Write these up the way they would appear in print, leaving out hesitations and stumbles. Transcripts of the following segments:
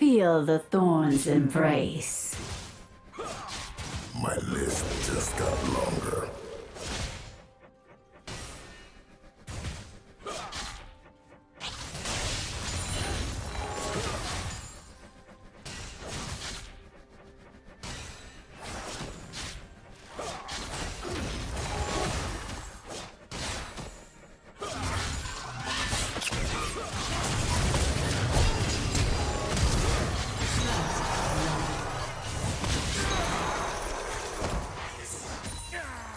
Feel the thorns embrace. My list just got longer. Yeah.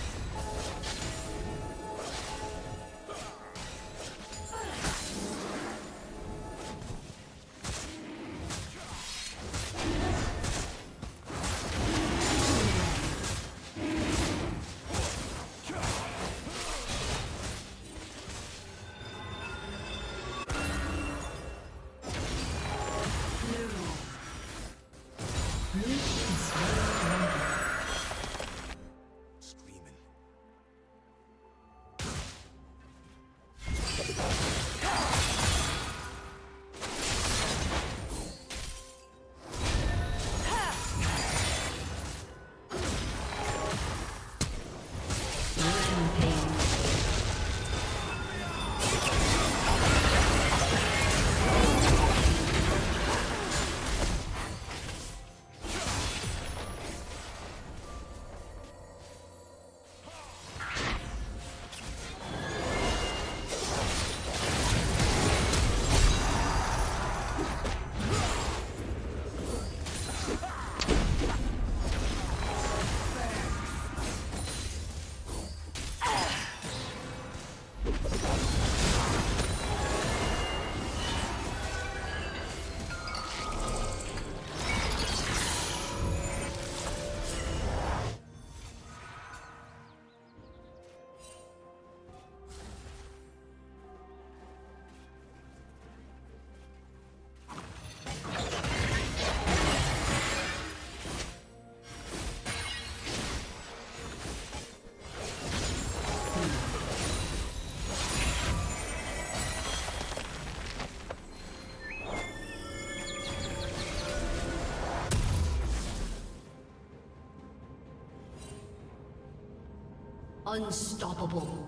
Unstoppable.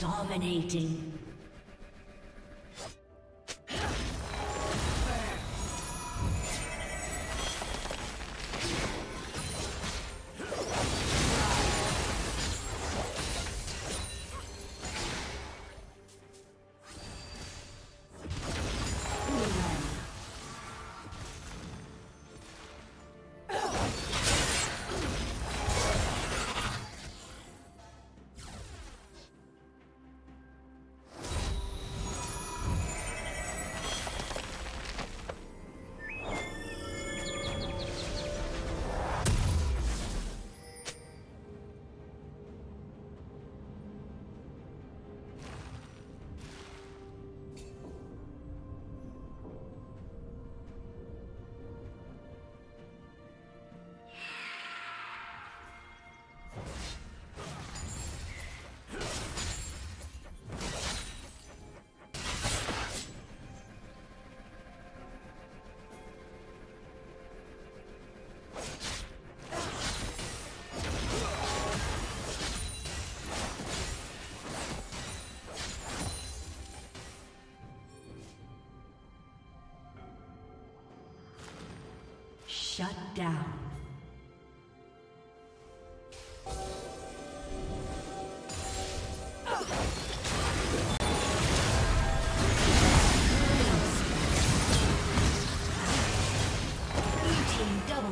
Dominating. Shut down. Blue team double.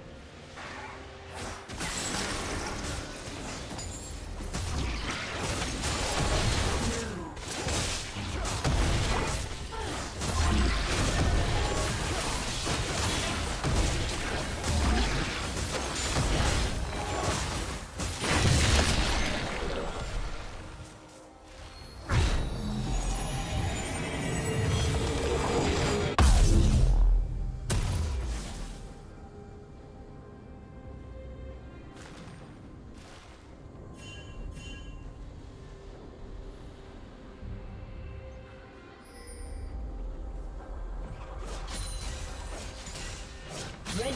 Red